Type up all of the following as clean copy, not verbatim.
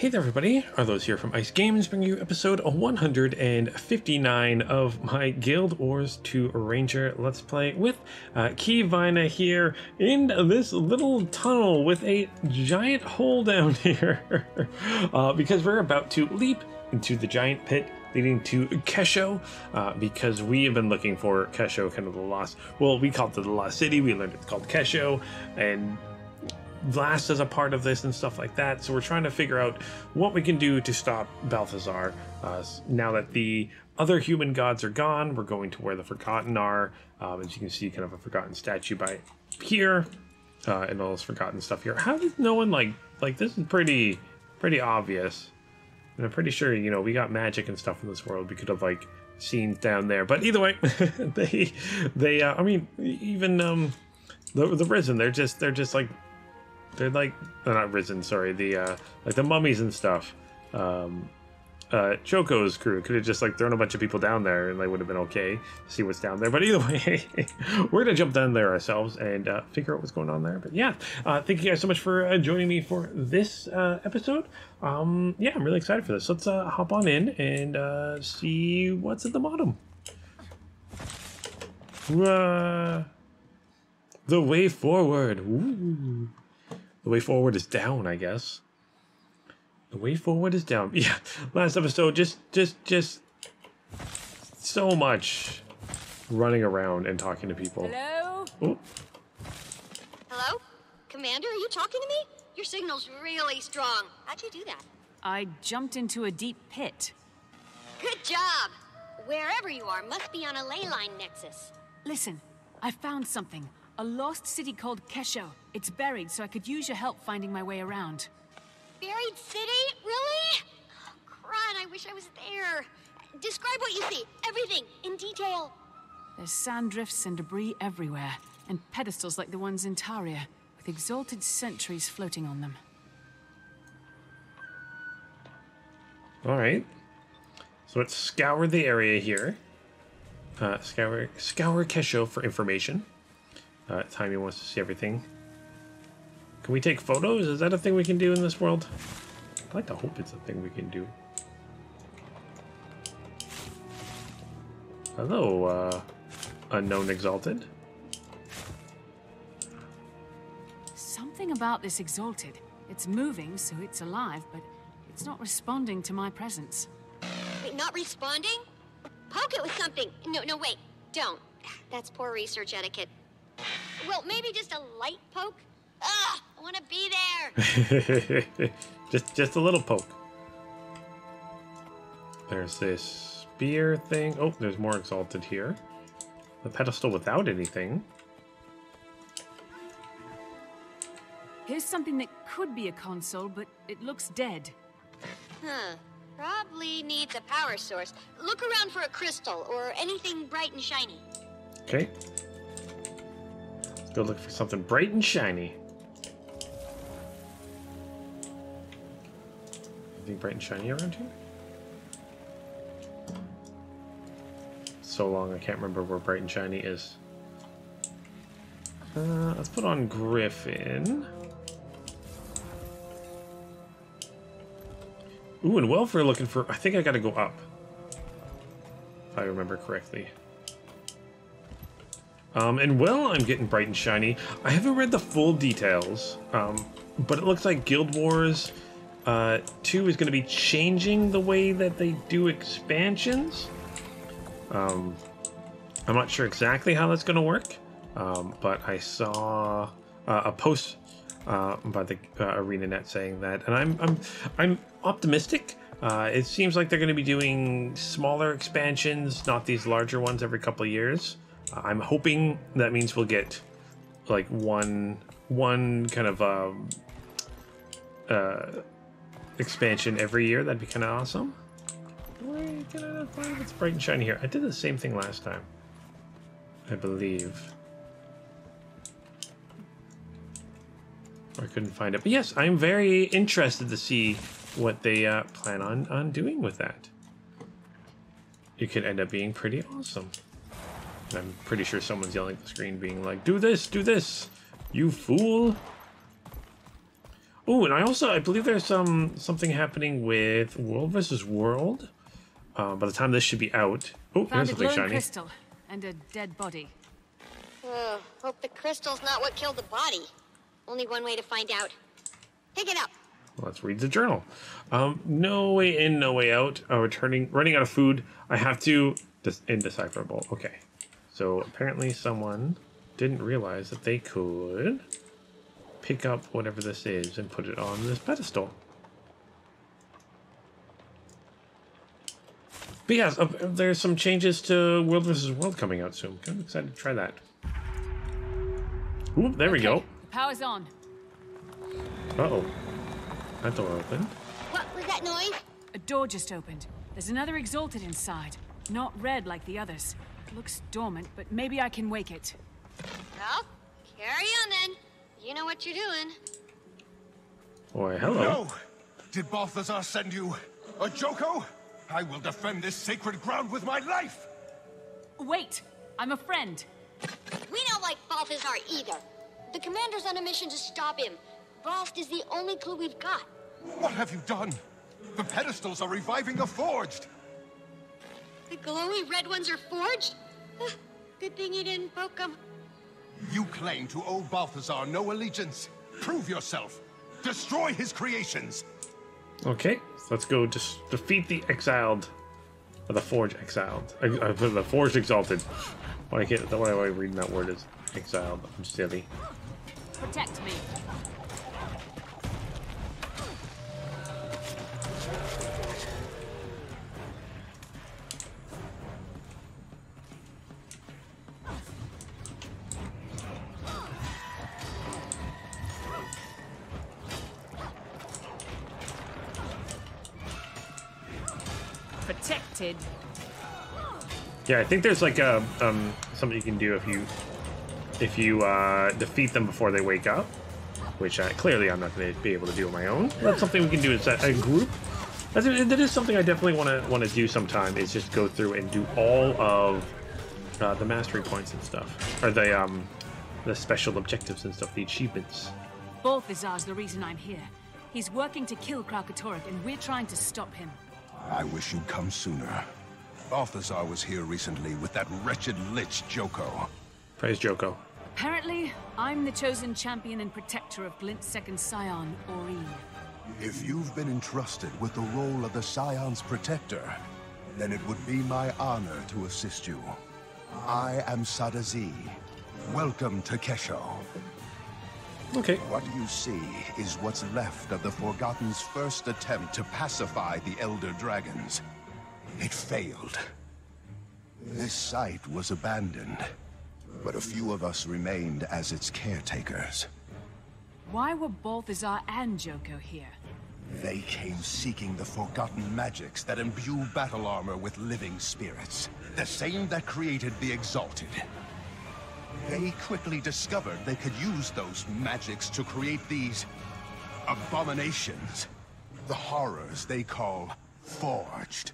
Hey there everybody, Arlos here from Ice Games, bringing you episode 159 of my Guild Wars 2 Ranger Let's Play with Kivina here in this little tunnel with a giant hole down here because we're about to leap into the giant pit leading to Kesho, because we have been looking for Kesho, kind of the lost, well, we called it the lost city, we learned it's called Kesho, and Vlast is a part of this and stuff like that, so we're trying to figure out what we can do to stop Balthazar. Now that the other human gods are gone, we're going to where the Forgotten are. As you can see, kind of a Forgotten statue by here, and all this Forgotten stuff here. How does no one like this is pretty obvious, and I'm pretty sure, you know, we got magic and stuff in this world. We could have like seen down there, but either way, they I mean, even the Risen, they're just like. They're not Risen, sorry, like the mummies and stuff. Choco's crew could have just like thrown a bunch of people down there and they would have been okay to see what's down there. But either way, we're gonna jump down there ourselves and figure out what's going on there. But yeah, thank you guys so much for joining me for this episode. Yeah, I'm really excited for this. Let's hop on in and see what's at the bottom. The way forward. Ooh. The way forward is down, I guess. The way forward is down. Yeah, last episode, just so much running around and talking to people. Hello? Ooh. Hello? Commander, are you talking to me? Your signal's really strong. How'd you do that? I jumped into a deep pit. Good job! Wherever you are must be on a ley line nexus. Listen, I found something. A lost city called Kesho. It's buried, so I could use your help finding my way around. Buried city? Really? Oh, Crann, I wish I was there. Describe what you see. Everything, in detail. There's sand drifts and debris everywhere, and pedestals like the ones in Taria, with exalted sentries floating on them. All right. So let's scour the area here. Scour Kesho for information. Timey wants to see everything. Can we take photos? Is that a thing we can do in this world? I'd like to hope it's a thing we can do. Hello, unknown exalted. Something about this exalted. It's moving, so it's alive, but it's not responding to my presence. Wait, not responding? Poke it with something. No, wait, don't. That's poor research etiquette. Well, maybe just a light poke. Ugh, I want to be there. just a little poke. There's this spear thing. Oh, there's more exalted here. The pedestal without anything. Here's something that could be a console, but it looks dead. Huh. Probably needs a power source. Look around for a crystal or anything bright and shiny. Okay. Go look for something bright and shiny. Anything bright and shiny around here? So long, I can't remember where bright and shiny is. Let's put on Griffin. Ooh, and Welfare looking for... I think I gotta go up. If I remember correctly. And well, I'm getting bright and shiny. I haven't read the full details, but it looks like Guild Wars 2 is going to be changing the way that they do expansions. I'm not sure exactly how that's going to work, but I saw a post by the ArenaNet saying that, and I'm optimistic. It seems like they're going to be doing smaller expansions, not these larger ones every couple of years. I'm hoping that means we'll get like one kind of expansion every year. That'd be kind of awesome. Wait, can I not find what's bright and shiny here? I did the same thing last time, I believe. I couldn't find it, but yes, I'm very interested to see what they plan on doing with that. It could end up being pretty awesome. I'm pretty sure someone's yelling at the screen being like, do this, you fool. Oh, and I also, I believe there's something happening with World versus World. By the time this should be out. Oh, there's something shiny. Crystal and a dead body. Oh, hope the crystal's not what killed the body. Only one way to find out. Pick it up. Let's read the journal. No way in, no way out. Running out of food. I have to. Indecipherable. Okay. So apparently someone didn't realize that they could pick up whatever this is and put it on this pedestal. But yeah, there's some changes to World vs. World coming out soon. I'm excited to try that. Ooh, there we go. Power's on. Uh-oh. That door opened. What was that noise? A door just opened. There's another exalted inside. Not red like the others. Looks dormant, but maybe I can wake it. Well, carry on then. You know what you're doing. Boy, hello. No! Did Balthazar send you a Joko? I will defend this sacred ground with my life! Wait! I'm a friend. We don't like Balthazar either. The commander's on a mission to stop him. Vlast is the only clue we've got. What have you done? The pedestals are reviving a forged. The glowy red ones are forged? Good thing you didn't poke them. You claim to owe Balthazar no allegiance. Prove yourself. Destroy his creations. Okay, let's go defeat the exiled. Or the forged exiled. The forged exalted. Why can't the way I'm reading that word is exiled. I'm silly. Protect me. Yeah, I think there's like a something you can do if you defeat them before they wake up, which clearly I'm not going to be able to do on my own. That's something we can do as a group. That is something I definitely want to do sometime. Is just go through and do all of the mastery points and stuff, or the special objectives and stuff, the achievements. Balthazar's the reason I'm here. He's working to kill Kralkatorrik, and we're trying to stop him. I wish you'd come sooner. Balthazar was here recently with that wretched lich Joko. Praise Joko. Apparently, I'm the chosen champion and protector of Glint's second scion, Aurene. If you've been entrusted with the role of the scion's protector, then it would be my honor to assist you. I am Sadazi. Welcome to Kesho. Okay. What you see is what's left of the Forgotten's first attempt to pacify the Elder Dragons. It failed. This site was abandoned, but a few of us remained as its caretakers. Why were Balthazar and Joko here? They came seeking the forgotten magics that imbue battle armor with living spirits, the same that created the Exalted. They quickly discovered they could use those magics to create these abominations, the horrors they call forged.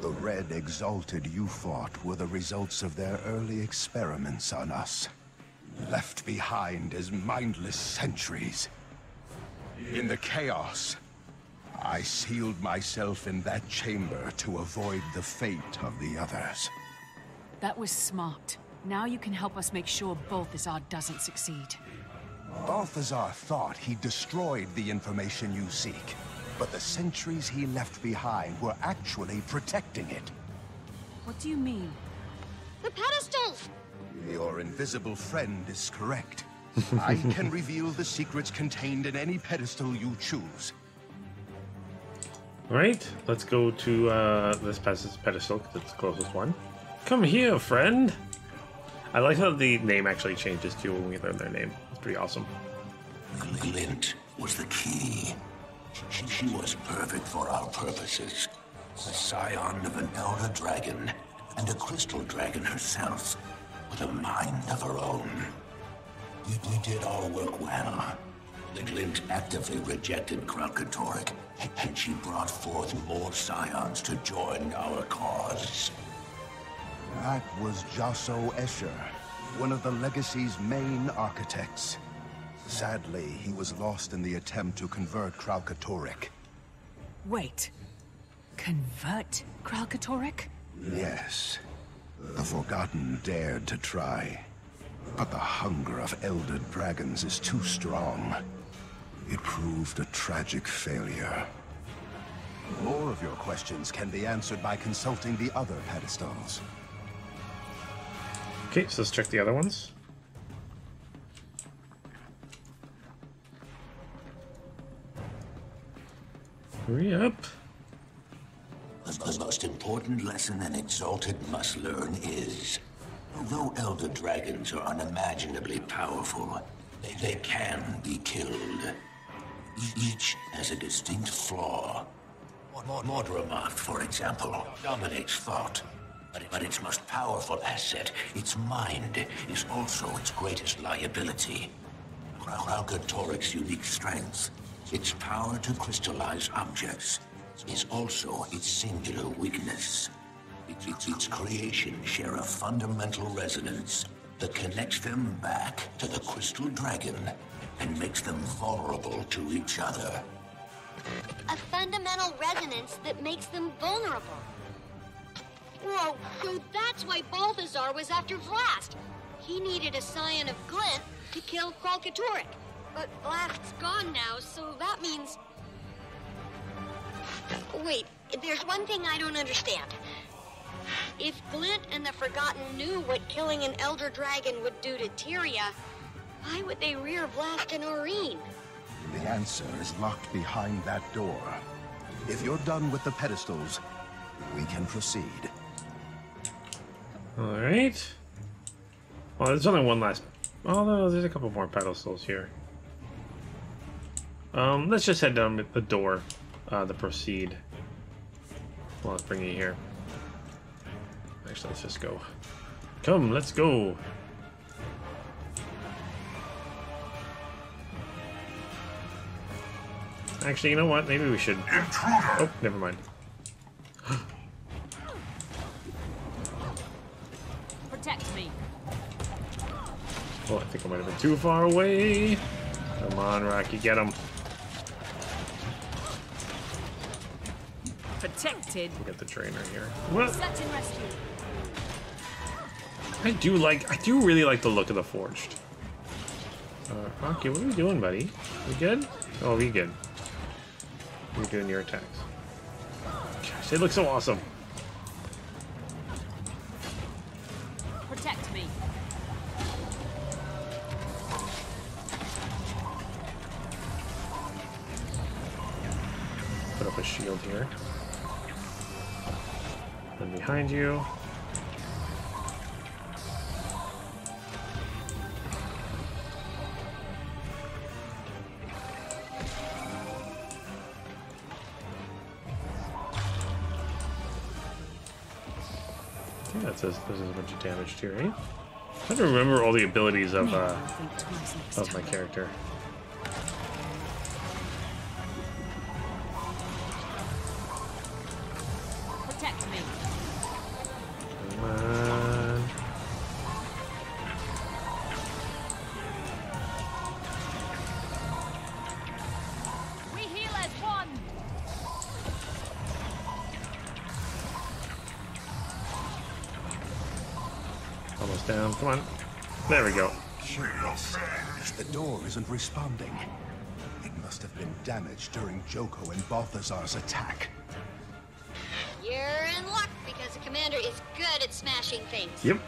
The red exalted you fought were the results of their early experiments on us, left behind as mindless sentries. In the chaos, I sealed myself in that chamber to avoid the fate of the others. That was smart. Now you can help us make sure Balthazar doesn't succeed. Balthazar thought he destroyed the information you seek, but the sentries he left behind were actually protecting it. What do you mean? The pedestals! Your invisible friend is correct. I can reveal the secrets contained in any pedestal you choose. All right, let's go to this pedestal, because it's the closest one. Come here, friend. I like how the name actually changes too when we learn their name. It's pretty awesome. Glint was the key. She was perfect for our purposes. The scion of an elder dragon and a crystal dragon herself, with a mind of her own. We did all work well. The Glint actively rejected Kralkatorrik, and she brought forth more scions to join our cause. That was Jasso Escher, one of the Legacy's main architects. Sadly, he was lost in the attempt to convert Kralkatorrik. Wait. Convert Kralkatorrik? Yes. The Forgotten dared to try. But the hunger of eldered dragons is too strong. It proved a tragic failure. More of your questions can be answered by consulting the other pedestals. Okay, so let's check the other ones. Hurry up. The most important lesson an exalted must learn is, although elder dragons are unimaginably powerful, they can be killed. Each has a distinct flaw. Mordremoth, for example, dominates thought, but its most powerful asset, its mind, is also its greatest liability. Kralkatorrik's unique strength, its power to crystallize objects, is also its singular weakness. Its creations share a fundamental resonance that connects them back to the crystal dragon and makes them vulnerable to each other. A fundamental resonance that makes them vulnerable. Whoa, so that's why Balthazar was after Vlast. He needed a scion of Glint to kill Kralkatorrik. But Blast's gone now, so that means... Wait, there's one thing I don't understand. If Glint and the Forgotten knew what killing an elder dragon would do to Taria, why would they rear Vlast and Aurene? The answer is locked behind that door. If you're done with the pedestals, we can proceed. Alright. Well, there's only one last... Oh, no, there's a couple more pedestals here. Let's just head down the door to proceed. Well, let's bring you here. Actually, let's just go. Come, let's go! Actually, you know what? Maybe we should... Intruder. Oh, never mind. Protect me. Oh, I think I might have been too far away. Come on, Rocky, get him. Protected. We'll get the trainer here. What? Such and rescue. I do really like the look of the forged. Rocky, what are we doing, buddy? We good? Oh, we good. You're doing your attacks. Gosh, they look so awesome. Protect me. Put up a shield here. Then behind you. This is a bunch of damage too, right? I don't remember all the abilities of my character. Protect me. Come on. We heal as one. Almost down. Come on. There we go. Curious. The door isn't responding. It must have been damaged during Joko and Balthazar's attack. You're in luck because the commander is good at smashing things. Yep.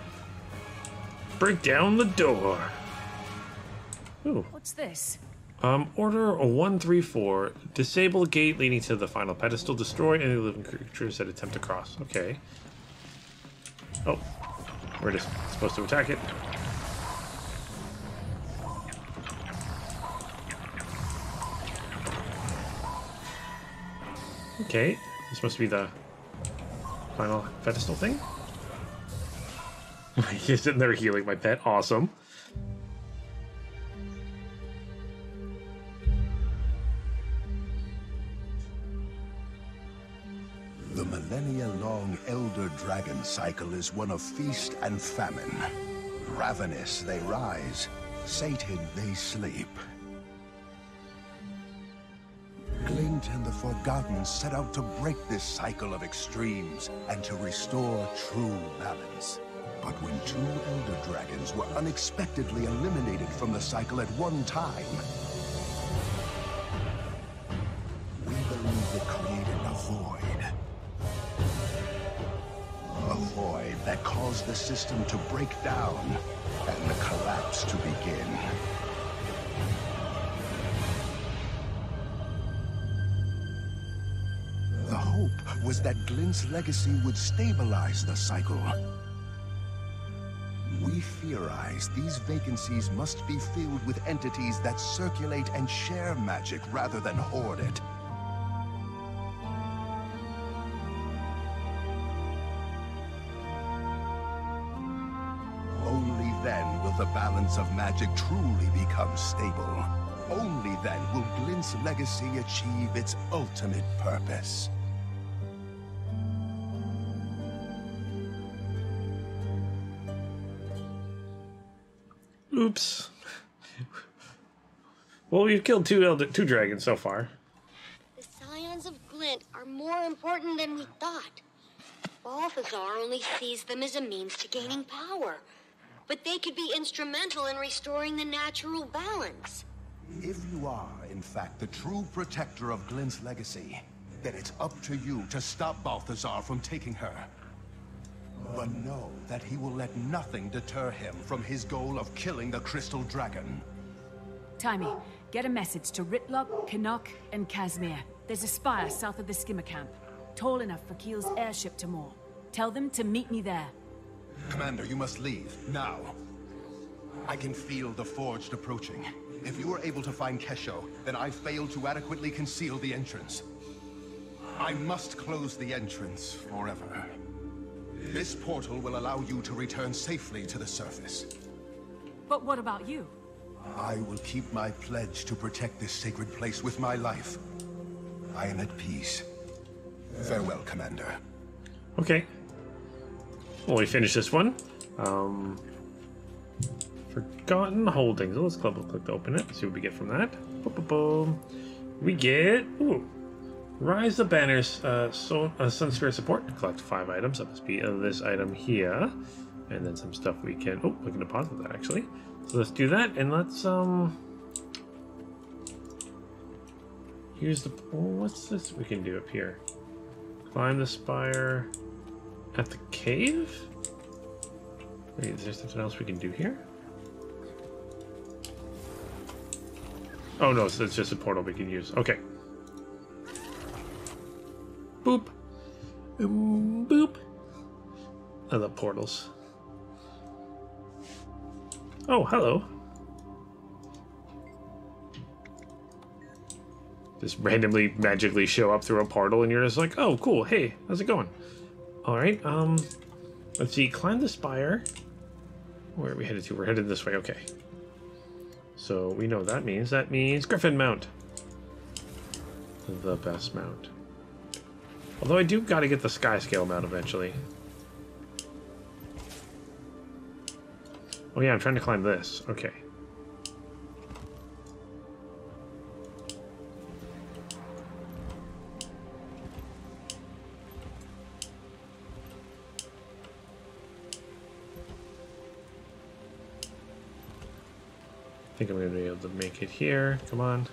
Break down the door. Ooh. What's this? Order 134. Disable gate leading to the final pedestal. Destroy any living creatures that attempt to cross. Okay. Oh. We're just supposed to attack it. Okay, this must be the final pedestal thing. He's sitting there healing my pet. Awesome. The millennia-long elder dragon cycle is one of feast and famine. Ravenous, they rise, Sated they sleep. Glint and the Forgotten set out to break this cycle of extremes and to restore true balance. But when two elder dragons were unexpectedly eliminated from the cycle at one time, we believe it created a void. A void that caused the system to break down and the collapse to begin. The hope was that Glint's legacy would stabilize the cycle. We theorize these vacancies must be filled with entities that circulate and share magic rather than hoard it. Only then will the balance of magic truly become stable. Only then will Glint's legacy achieve its ultimate purpose. Oops. Well, we've killed two dragons so far. The scions of Glint are more important than we thought. Balthazar only sees them as a means to gaining power. But they could be instrumental in restoring the natural balance. If you are, in fact, the true protector of Glint's legacy, then it's up to you to stop Balthazar from taking her. But know that he will let nothing deter him from his goal of killing the Crystal Dragon. Timmy, get a message to Ritlock, Kanok, and Kazmir. There's a spire south of the skimmer camp, tall enough for Keel's airship to moor. Tell them to meet me there. Commander, you must leave, now. I can feel the Forged approaching. If you are able to find Kesho, then I failed to adequately conceal the entrance. I must close the entrance forever. This portal will allow you to return safely to the surface. But what about you? I will keep my pledge to protect this sacred place with my life. I am at peace. Farewell, Commander. Okay. Well, we finish this one. Forgotten Holdings. Let's click to open it. See what we get from that. Boom, boom, boom. We get... Ooh. Rise the Banners, Sunsphere Support. Collect 5 items. That must be this item here. And then some stuff we can... Oh, we can deposit that, actually. So let's do that, and let's, Here's the... Oh, what's this we can do up here? Climb the spire at the cave? Wait, is there something else we can do here? Oh, no, so it's just a portal we can use. Okay. Boop. Boop. I love portals. Oh, hello. Just randomly, magically show up through a portal and you're just like, oh, cool. Hey, how's it going? Alright, let's see. Climb the spire. Where are we headed to? We're headed this way. Okay. So we know what that means. That means Griffin Mount. The best mount. Although I do gotta get the Sky Scale mount eventually. Oh yeah, I'm trying to climb this. Okay. I think I'm gonna be able to make it here. Come on.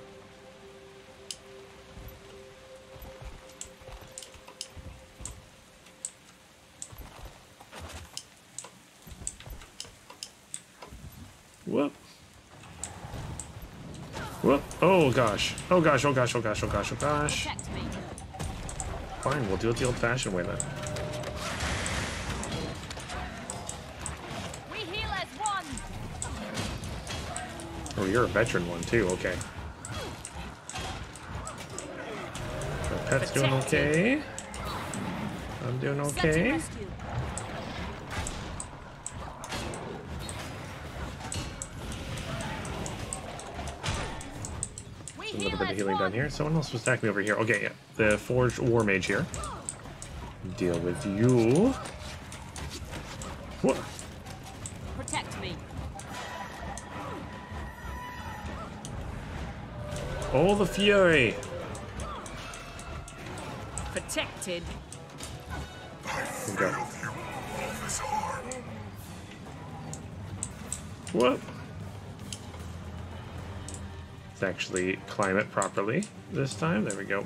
Whoop. Whoop. Oh gosh. Oh gosh, oh gosh, oh gosh, oh gosh, oh gosh. Fine, we'll do it the old fashioned way then. We heal as one. Oh, you're a veteran one too, okay. My pet's doing okay. I'm doing okay. A little bit of healing done here. Someone else was attacking me over here. Okay, yeah. The Forged War Mage here. Deal with you. What? Protect me. All the fury. Protected. I failed you all this harm. What? Let's actually climb it properly this time. There we go.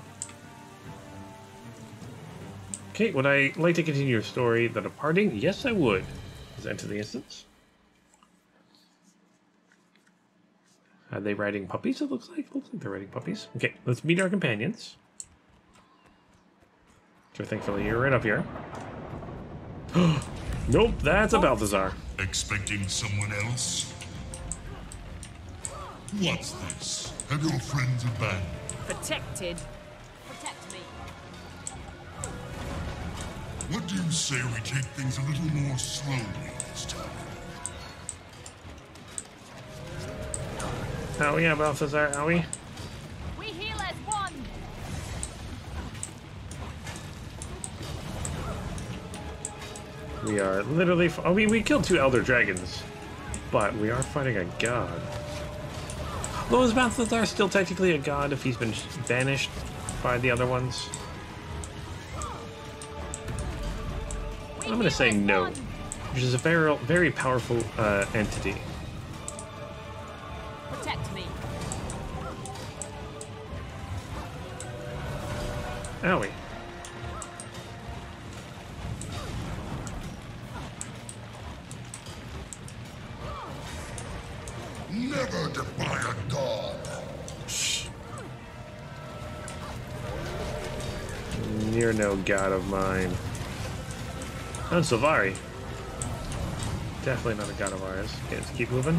Okay, would I like to continue your story, The Departing? Yes, I would. Let's enter the instance. Are they riding puppies, it looks like? Looks like they're riding puppies. Okay, let's meet our companions. So thankfully you're right up here. Nope, that's a Balthazar. Expecting someone else? What's this? Have your friends abandoned? Protected. Protect me. What do you say we take things a little more slowly this time? Oh yeah, Balthazar, are we? We heal as one. We are literally. I mean, we killed two elder dragons, but we are fighting a god. Though is Balthazar still technically a god if he's been banished by the other ones? I'm gonna say no, which is a very, very powerful entity. Owie. Never defy a god. Shh. You're no god of mine. I'm Silvari. Definitely not a god of ours. Okay, let's keep moving.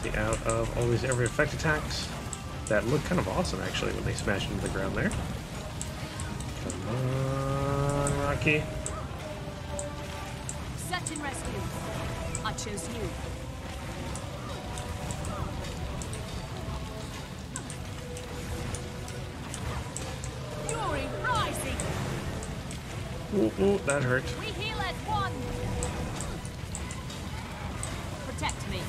Stay out of always every effect attacks. That looked kind of awesome actually when they smashed into the ground there. Come on, Rocky. Search and rescue. I chose you. Fury rising. Ooh, ooh, that hurt. We heal as one. Protect me.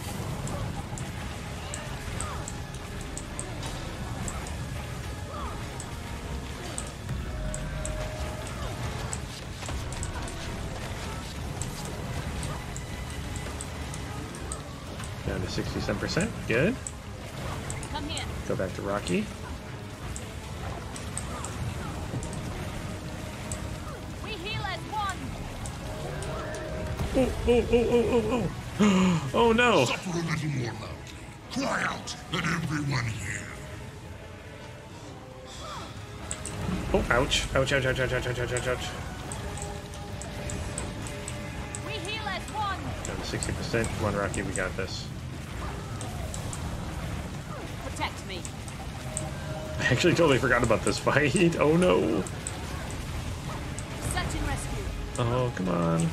Down to 67%. Good. Come here. Go back to Rocky. We heal as one. Oh, oh, oh, oh, oh, oh. Oh no. Suffer a little more loudly. Cry out, let everyone hear. Oh, ouch. Ouch, ouch, ouch, ouch, ouch, ouch, ouch, ouch. We heal as one. Down to 60%. Come on, Rocky, we got this. Protect me. I actually totally forgot about this fight. Oh no. Search and rescue. Oh, come on.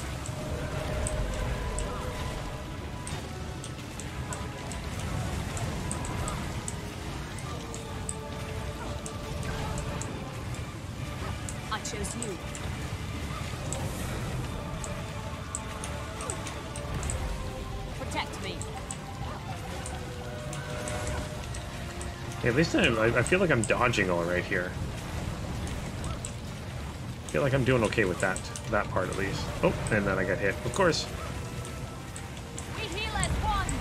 I chose you. Protect me. Yeah, at least I feel like I'm dodging all right here. I feel like I'm doing okay with that part at least. Oh, and then I got hit, of course. We heal as one.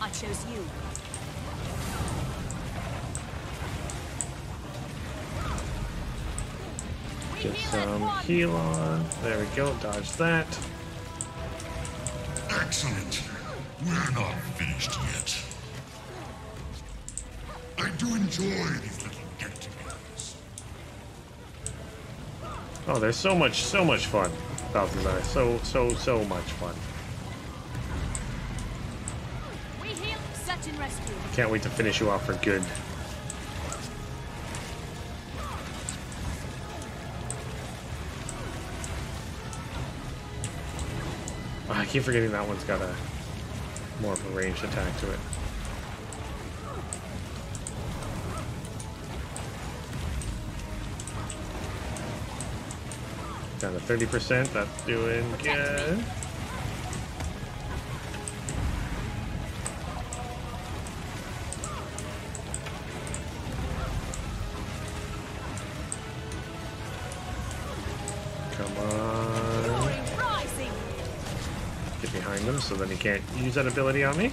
I chose you. Get some heal on. There we go. Dodge that. Excellent. We're not finished yet. I do enjoy these little get-togethers. Oh, there's so much fun. Balthazar. So much fun. We heal, search and rescue. Can't wait to finish you off for good. I keep forgetting that one's got a more of a ranged attack to it. and a 30%, that's doing good. Come on. Get behind them so then he can't use that ability on me.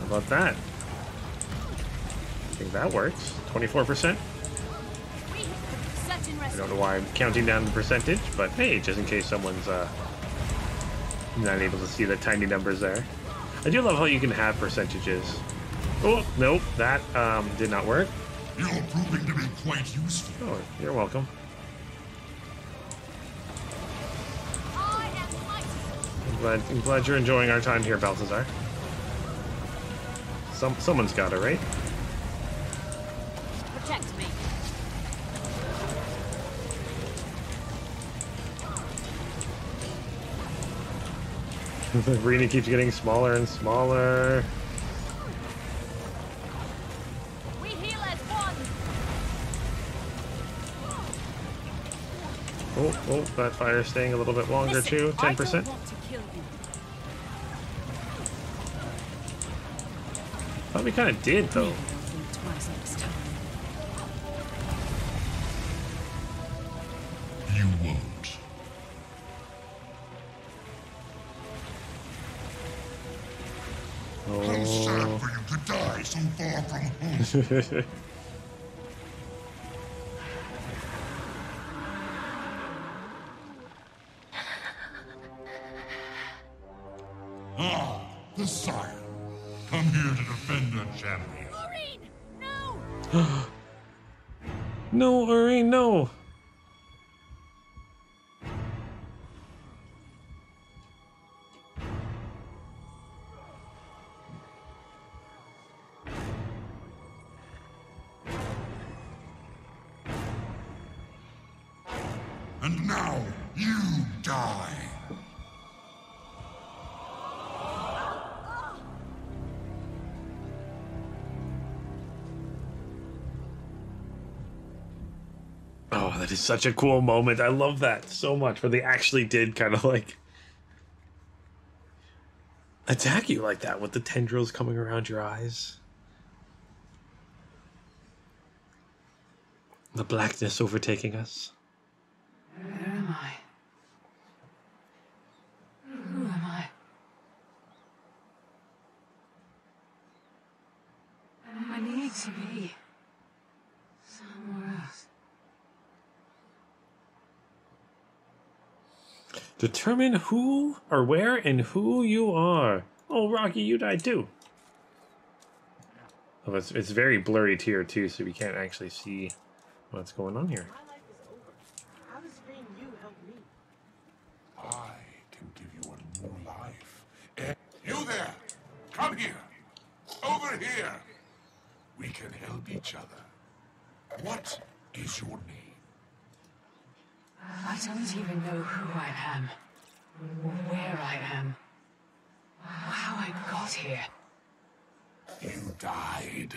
How about that? I think that works. 24%. I don't know why I'm counting down the percentage, but hey, just in case someone's not able to see the tiny numbers there. I do love how you can have percentages. Oh, nope, that did not work. You're proving to be quite useful. Oh, you're welcome. I'm glad you're enjoying our time here, Balthazar. Someone's got it, right? Protect me. The arena keeps getting smaller and smaller. We heal as one. Oh, oh, that fire's staying a little bit longer too. 10%. Thought we kind of did though. You won't. How sad for you to die so far from home. Ah, the sire. Come here to defend the champion. Aurene, no! No, Aurene, no! And now, you die! Oh, that is such a cool moment. I love that so much, where they actually did kind of like attack you like that with the tendrils coming around your eyes. The blackness overtaking us. Where am I? Who am I? I need to be somewhere else. Determine who or where and who you are. Oh, Rocky, you died too. Oh, it's very blurry here too, so we can't actually see what's going on here. I can give you one more life. You there! Come here! Over here! We can help each other. What is your name? I don't even know who I am, where I am, how I got here. You died.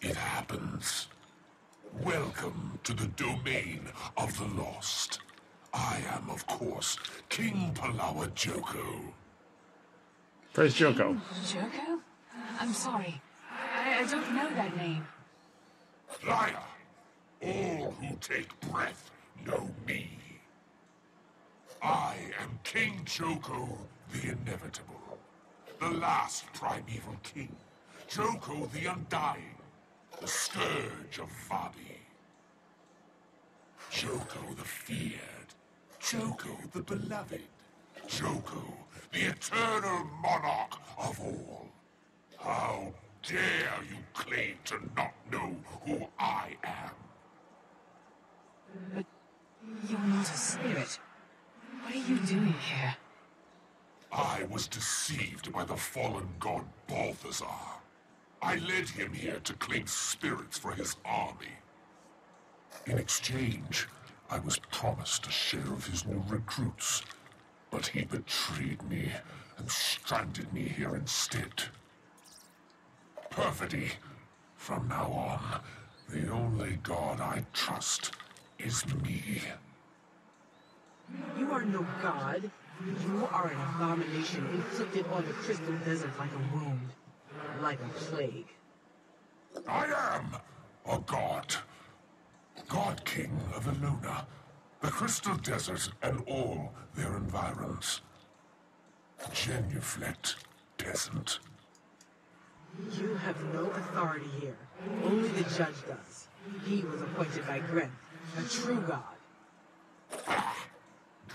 It happens. Welcome to the domain of the lost. I am, of course, King Palawa Joko. Praise Joko. Joko? I'm sorry. I don't know that name. Liar! All who take breath know me. I am King Joko, the Inevitable. The last primeval king. Joko the Undying. The Scourge of Vabi. Joko the Feared. Joko the Beloved. Joko, the eternal monarch of all. How dare you claim to not know who I am? But you're not a spirit. What are you doing here? I was deceived by the fallen god Balthazar. I led him here to claim spirits for his army. In exchange, I was promised a share of his new recruits, but he betrayed me and stranded me here instead. Perfidy. From now on, the only god I trust is me. You are no god. You are an abomination inflicted on the crystal desert like a wound, like a plague. I am a god. God King of Eluna, the crystal desert and all their environs. Genuflect, peasant. You have no authority here. Only the judge does. He was appointed by Grendt, a true god. Ah,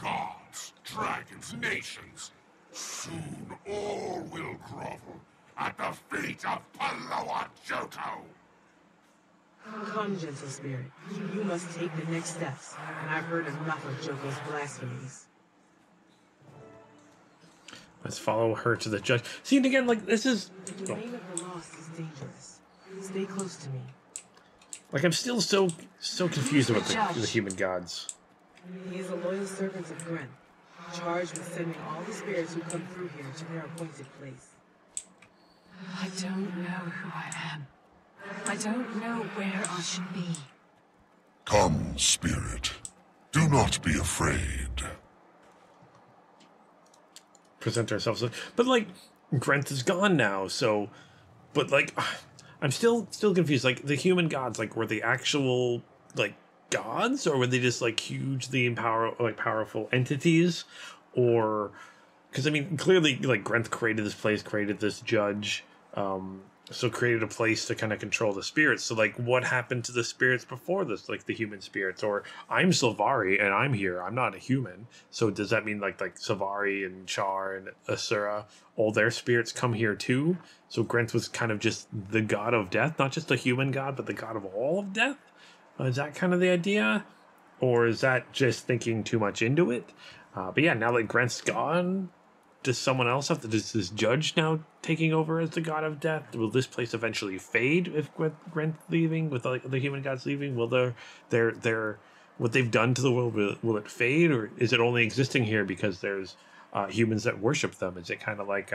gods, dragons, nations. Soon all will grovel at the feet of Palawa Joko. Come, gentle spirit. You must take the next steps, and I've heard enough of Joko's blasphemies. Let's follow her to the judge. See, again, like, this is... The domain of the lost is dangerous. Stay close to me. Like, I'm still so confused about the human gods. He is a loyal servant of Grendt, charged with sending all the spirits who come through here to their appointed place. I don't know who I am. I don't know where I should be. Come, spirit. Do not be afraid. Present ourselves. But, like, Grendt is gone now, so... But, like, I'm still confused. Like, the human gods, like, were they actual, like, gods? Or were they just, like, hugely powerful entities? Or... Because, I mean, clearly, like, Grendt created this place, created this judge, so created a place to kind of control the spirits. So, like, what happened to the spirits before this? Like, the human spirits? Or, I'm Silvari, and I'm here. I'm not a human. So does that mean, like Silvari and Char and Asura, all their spirits come here too? So Grendt was kind of just the god of death? Not just a human god, but the god of all of death? Is that kind of the idea? Or is that just thinking too much into it? But yeah, now that Grendt's gone... Does someone else have to? Does this judge now taking over as the god of death? Will this place eventually fade if Grendt leaving? With like the human gods leaving, will their what they've done to the world will it fade, or is it only existing here because there's humans that worship them? Is it kind of like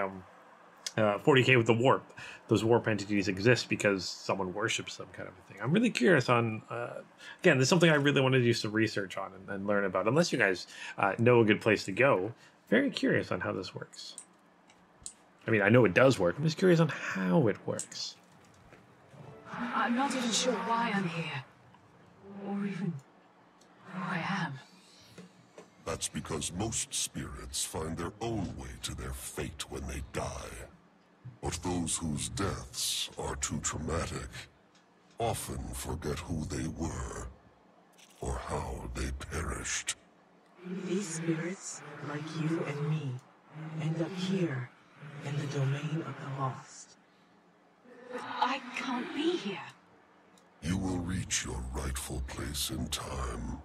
40K with the warp? Those warp entities exist because someone worships them, kind of a thing. I'm really curious on. Again, this is something I really want to do some research on and learn about. Unless you guys know a good place to go. Very curious on how this works. I mean, I know it does work. I'm just curious on how it works. I'm not even sure why I'm here. Or even who I am. That's because most spirits find their own way to their fate when they die. But those whose deaths are too traumatic often forget who they were or how they perished. These spirits, like you and me, end up here, in the domain of the lost. But I can't be here. You will reach your rightful place in time.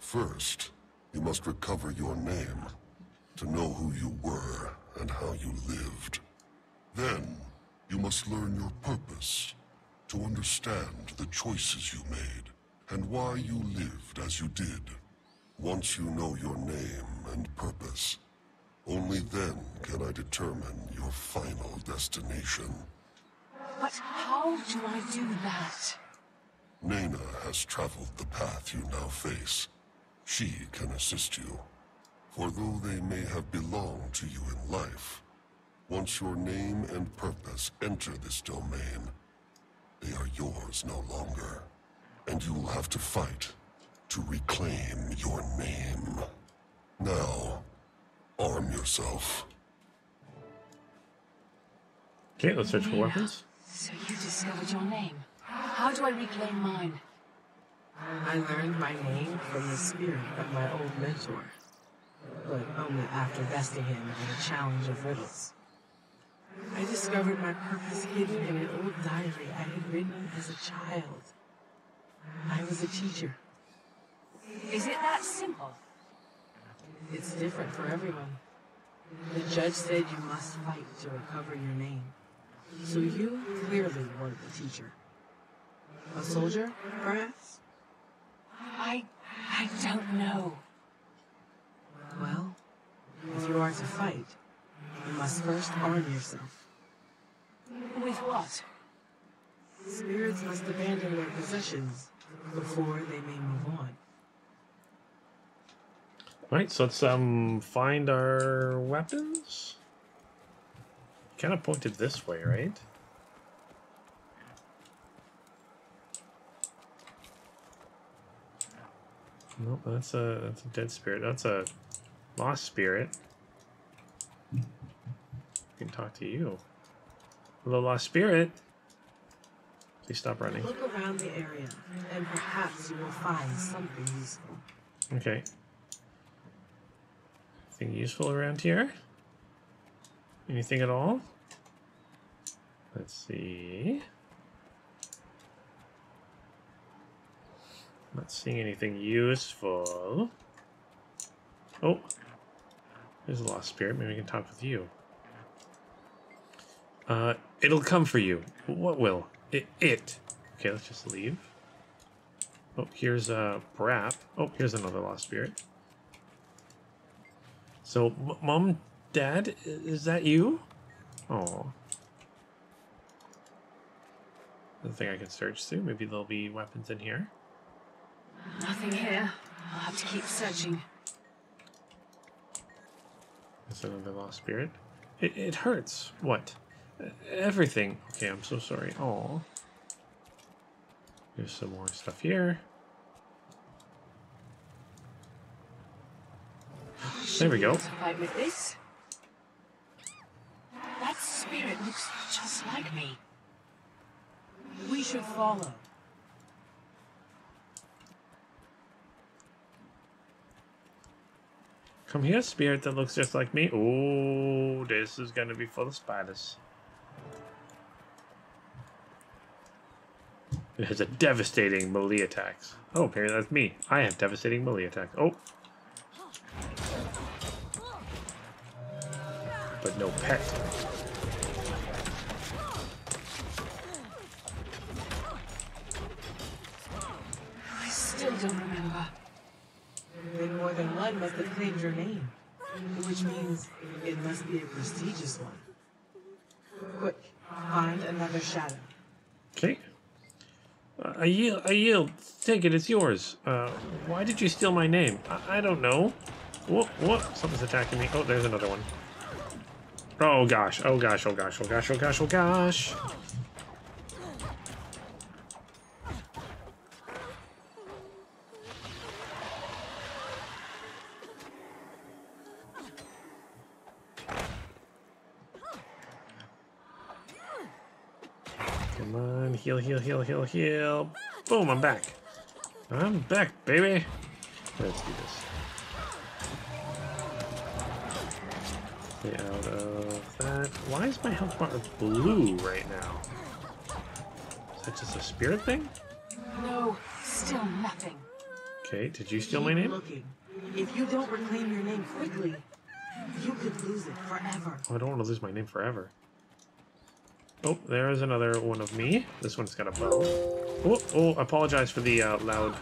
First, you must recover your name, to know who you were and how you lived. Then, you must learn your purpose, to understand the choices you made, and why you lived as you did. Once you know your name and purpose, only then can I determine your final destination. But how do I do that? Nana has traveled the path you now face. She can assist you. For though they may have belonged to you in life, once your name and purpose enter this domain, they are yours no longer, and you will have to fight to reclaim your name. Now, arm yourself. Okay, let's search for weapons. So you discovered your name. How do I reclaim mine? I learned my name from the spirit of my old mentor, but only after besting him in a challenge of riddles. I discovered my purpose hidden in an old diary I had written as a child. I was a teacher. Is it that simple? It's different for everyone. The judge said you must fight to recover your name. So you clearly weren't a teacher. A soldier, perhaps? I don't know. Well, if you are to fight, you must first arm yourself. With what? Spirits must abandon their possessions before they may move on. Alright, so let's find our weapons. Kind of pointed this way, right? Nope, that's a dead spirit. That's a lost spirit. I can talk to you. Hello, lost spirit. Please stop running. Look around the area, and perhaps you will find something useful. Okay. Anything useful around here? Anything at all? Let's see. Not seeing anything useful. Oh, there's a lost spirit. Maybe we can talk with you. It'll come for you. What will? It. Okay, let's just leave. Oh, here's a brap. Oh, here's another lost spirit. So, Mom, Dad, is that you? Oh. Another thing I can search through. Maybe there'll be weapons in here. Nothing here. I'll have to keep searching. That's another lost spirit. It hurts. What? Everything. Okay, I'm so sorry. Oh. There's some more stuff here. There we go. Fight with this? That spirit looks just like me. We should follow. Come here, spirit that looks just like me. Oh, this is gonna be full of spiders. It has a devastating melee attacks. Oh, apparently that's me. I have devastating melee attacks. Oh. But no pet. I still don't remember. Then more than one must have claimed your name, which means it must be a prestigious one. Quick, find another shadow. Okay. I yield. Take it. It's yours. Why did you steal my name? I don't know. Whoop. Something's attacking me. Oh, there's another one. Oh gosh. Oh gosh. Oh gosh. Oh gosh. Oh gosh. Oh gosh. Heal. Boom, I'm back. I'm back, baby. Let's do this. Stay out of that. Why is my health bar blue right now? Is that just a spirit thing? No, still nothing. Okay, did you steal my name? Looking. If you don't reclaim your name quickly, you could lose it forever. Oh, I don't want to lose my name forever. Oh, there's another one of me. This one's got a bow. Oh, I apologize for the loud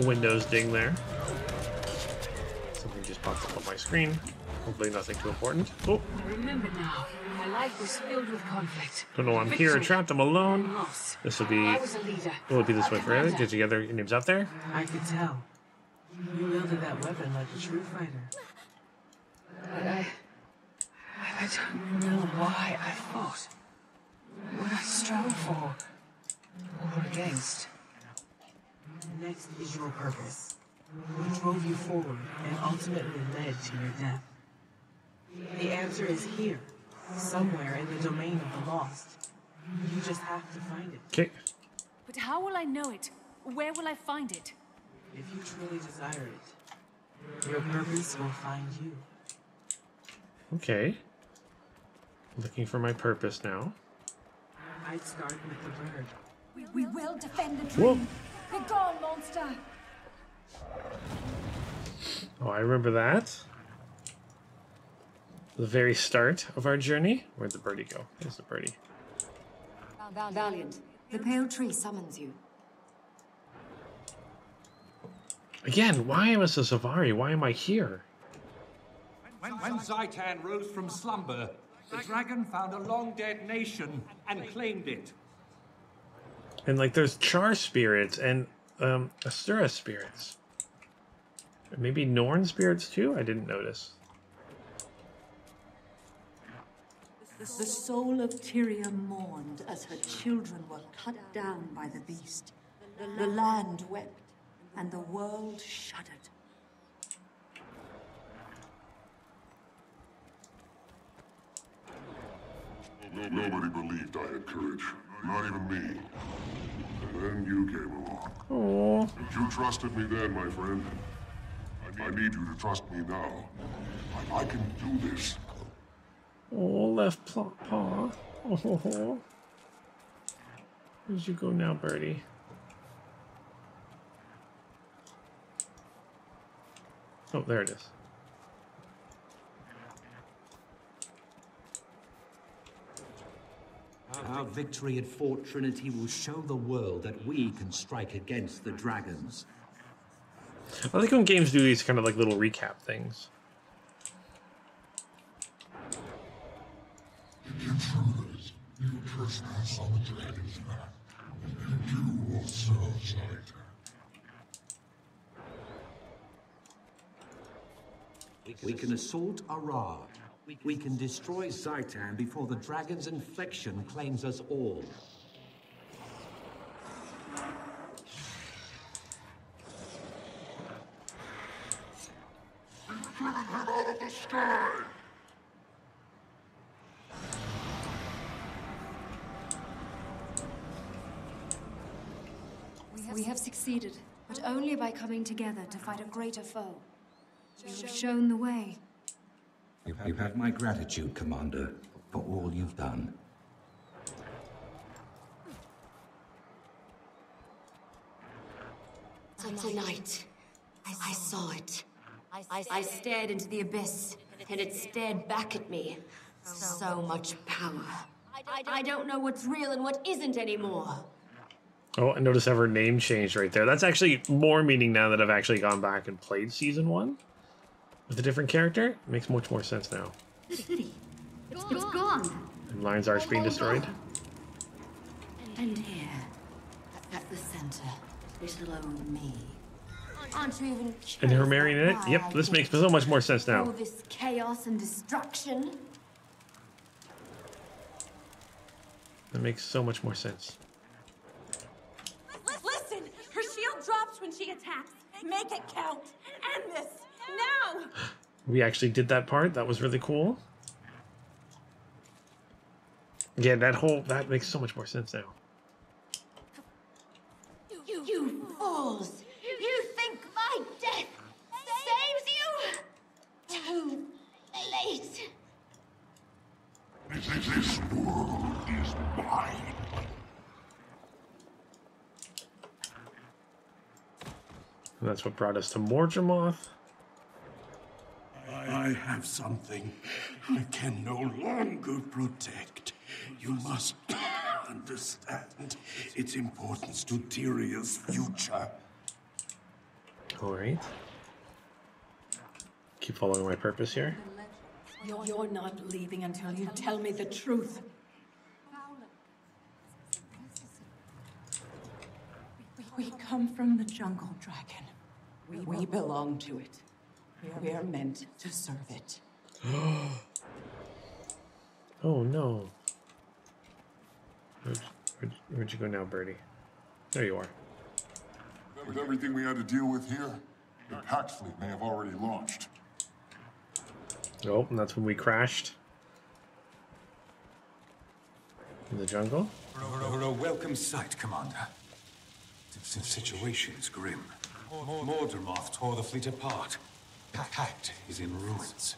Windows ding there. Something just popped up on my screen. Hopefully nothing too important. Oh. Remember now, my life was filled with conflict. Don't know I'm here or trapped. I'm alone. This will be... Will it be this way for Eric? Did you gather your names out there? I could tell. You wielded that weapon like a true fighter. I don't know why I fought, what I strove for, or against. Next is your purpose, what drove you forward and ultimately led to your death. The answer is here, somewhere in the domain of the lost. You just have to find it. Okay. But how will I know it? Where will I find it? If you truly desire it, your purpose will find you. Okay. Looking for my purpose now. I'd start with the bird. We will defend the dream. Whoa. Be gone, monster. Oh, I remember that. The very start of our journey. Where'd the birdie go? There's the birdie. Valiant, the pale tree summons you. Again, why am I so Silvari? Why am I here? When Zhaitan rose from slumber, the dragon found a long-dead nation and claimed it. And, like, there's Char spirits and Asura spirits. Maybe Norn spirits too? I didn't notice. The soul of Taria mourned as her children were cut down by the beast. The land wept, and the world shuddered. Nobody believed I had courage. Not even me. And then you came along. Aww. If you trusted me then, my friend, I need you to trust me now. I can do this. Oh, left paw. Oh. Where'd you go now, birdie? Oh, there it is. Our victory at Fort Trinity will show the world that we can strike against the dragons. I like when games do these kind of like little recap things. The intruders, you prisoners on the dragon's back, and you also, Zhaitan. We can assault Arah. We can destroy Zhaitan before the dragon's infection claims us all. We've driven him out of the sky! We have succeeded, but only by coming together to fight a greater foe. You have shown the way. You have my gratitude, Commander, for all you've done. Tonight, I saw it. I stared into the abyss, and it stared back at me. So much power. I don't know what's real and what isn't anymore. Oh, I noticed how her name changed right there. That's actually more meaning now that I've actually gone back and played Season 1. With a different character, it makes much more sense now. The city, it's gone. And Lion's Arch being destroyed. And here, at the center, little old me. Aren't you even? And her marrying it. Yep, this makes so much more sense now. All this chaos and destruction. That makes so much more sense. Listen, her shield drops when she attacks. Make it count. End this. No! We actually did that part. That was really cool. Yeah, that makes so much more sense now. You fools! You think my death saves you? Too late. This world is mine. And that's what brought us to Mordremoth. I have something I can no longer protect. You must understand its importance to Tiria's future. Alright. Keep following my purpose here. You're not leaving until you tell me the truth. We come from the jungle dragon. We belong to it. We are meant to serve it. Oh no. Where'd you go now, Birdie? There you are. With everything we had to deal with here, the Pact Fleet may have already launched. Oh, and that's when we crashed. In the jungle? A welcome sight, Commander. The situation is grim. Mordremoth tore the fleet apart. The pact is in ruins.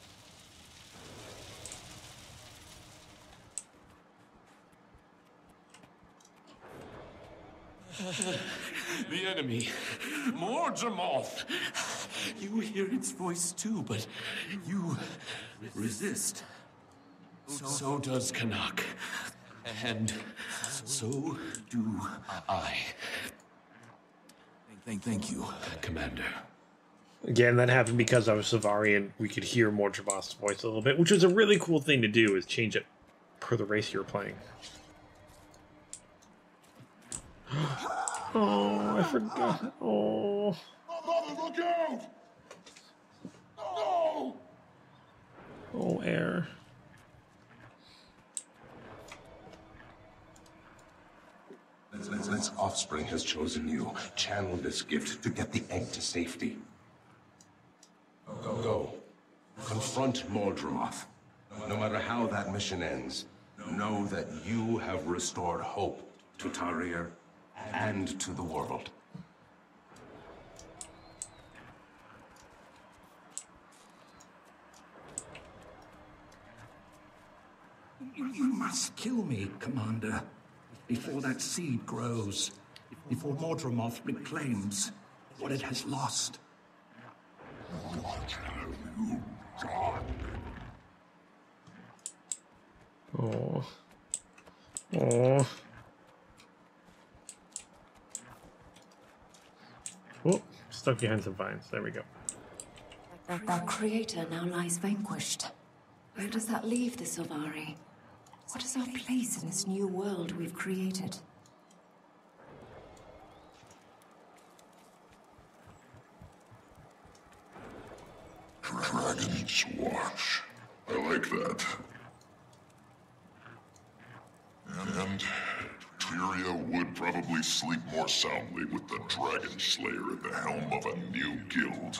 The enemy, Mordremoth. You hear its voice too, but you resist. So does Kanok, and so do I. Thank you, Commander. Again, that happened because I was Silvari and we could hear Mordremoth's voice a little bit, which was a really cool thing to do, is change it per the race you were playing. Oh, I forgot. Oh. Mother, look out! No! Oh, air. Lent's offspring has chosen you. Channel this gift to get the egg to safety. Go. Confront Mordremoth. No matter how that mission ends, know that you have restored hope to Tarir and to the world. You must kill me, Commander, before that seed grows, before Mordremoth reclaims what it has lost. What have you done? Oh. Oh. Oh, stuck behind some vines. There we go. Our creator now lies vanquished. Where does that leave the Silvari? What is our place in this new world we've created? Dragon's Watch. I like that. And Taria would probably sleep more soundly with the Dragon Slayer at the helm of a new guild.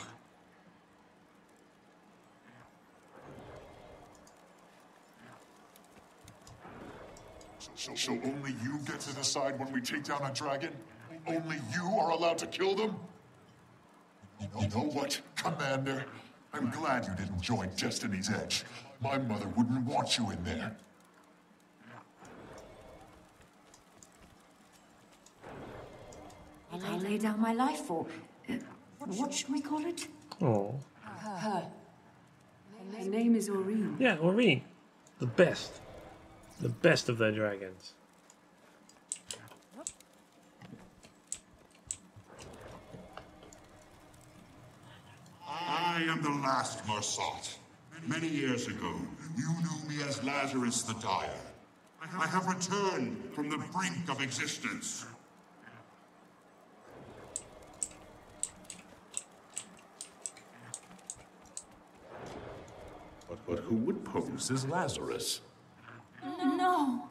So only you get to decide when we take down a dragon? Only you are allowed to kill them? You know what, Commander? I'm glad you didn't join Destiny's Edge. My mother wouldn't want you in there. I'll lay down my life for... what should we call it? Oh. Her. Her name is Aurene. Yeah, Aurene. The best. The best of the dragons. I am the last Mersot. Many years ago, you knew me as Lazarus the Dire. I have returned from the brink of existence. But who would pose as Lazarus? No,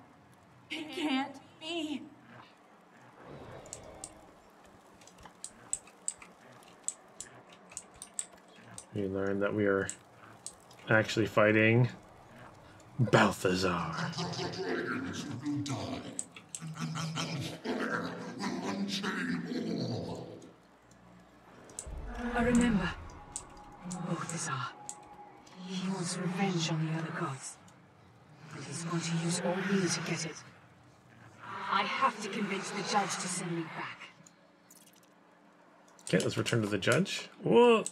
it can't be. We learned that we are actually fighting Balthazar. The dragons will die, and fire will unchain all. I remember Balthazar. He wants revenge on the other gods. He's going to use all me to get it. I have to convince the judge to send me back. Okay, let's return to the judge. Whoa!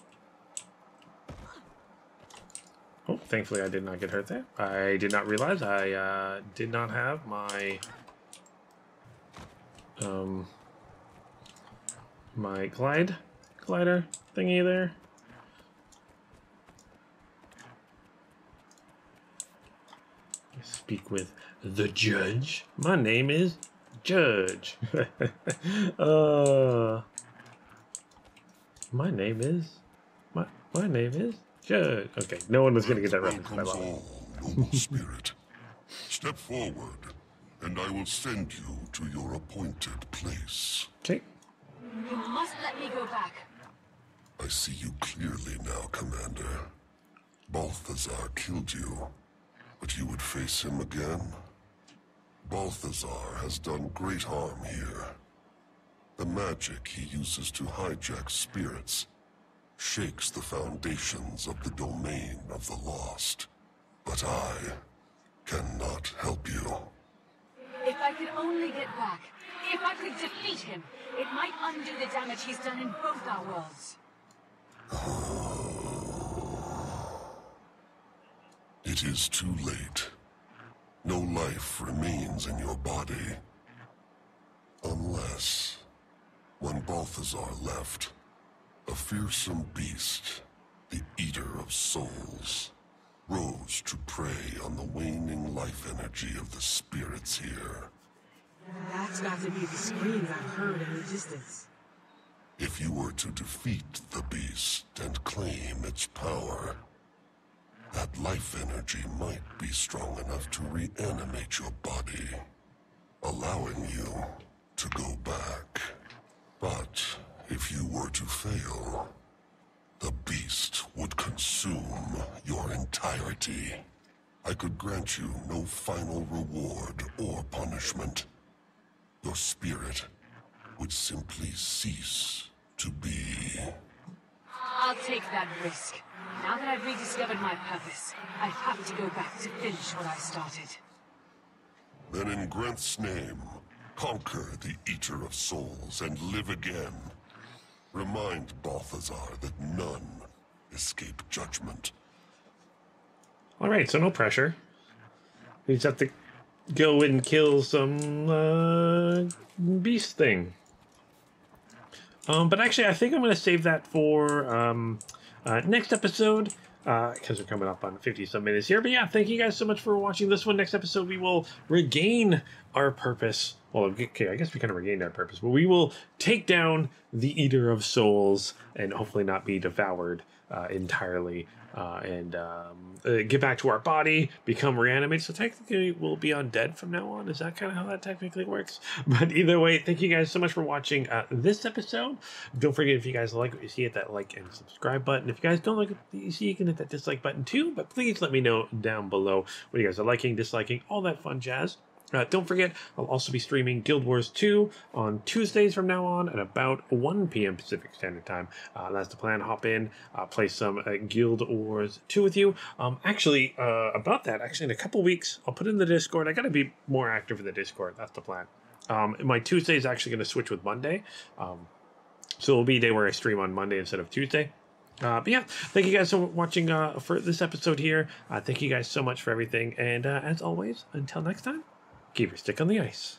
Oh, thankfully I did not get hurt there. I did not realize I did not have my glider thingy there. Speak with the judge. My name is Judge. My name is Judge. Okay, no one was going to get that reference. By all, noble spirit, step forward, and I will send you to your appointed place. Okay. You must let me go back. I see you clearly now, Commander. Balthazar killed you. But you would face him again? Balthazar has done great harm here. The magic he uses to hijack spirits shakes the foundations of the domain of the lost. But I cannot help you. If I could only get back, if I could defeat him, it might undo the damage he's done in both our worlds. It is too late. No life remains in your body. Unless, when Balthazar left, a fearsome beast, the Eater of Souls, rose to prey on the waning life energy of the spirits here. That's got to be the screams I've heard in the distance. If you were to defeat the beast and claim its power, that life energy might be strong enough to reanimate your body, allowing you to go back. But if you were to fail, the beast would consume your entirety. I could grant you no final reward or punishment. Your spirit would simply cease to be. I'll take that risk. Now that I've rediscovered my purpose, I have to go back to finish what I started. Then in Grendt's name, conquer the Eater of Souls and live again. Remind Balthazar that none escape judgment. Alright, so no pressure. We just have to go and kill some beast thing. But actually, I think I'm going to save that for next episode, because we're coming up on 50-some minutes here. But yeah, thank you guys so much for watching this one. Next episode, we will regain our purpose. Well, okay, I guess we kind of regained our purpose. But we will take down the Eater of Souls and hopefully not be devoured entirely. Get back to our body, become reanimated. So technically we'll be undead from now on. Is that kind of how that technically works? But either way, thank you guys so much for watching this episode. Don't forget, if you guys like what you see, hit that like and subscribe button. If you guys don't like what you see, you can hit that dislike button too. But please let me know down below what you guys are liking, disliking, all that fun jazz. Don't forget, I'll also be streaming Guild Wars 2 on Tuesdays from now on at about 1 p.m. Pacific Standard Time. That's the plan. Hop in, play some Guild Wars 2 with you. About that, actually, in a couple weeks, I'll put in the Discord. I got to be more active in the Discord. That's the plan. My Tuesday is actually going to switch with Monday. So it'll be a day where I stream on Monday instead of Tuesday. But yeah, thank you guys so much for watching for this episode here. Thank you guys so much for everything. And as always, until next time. Keep your stick on the ice.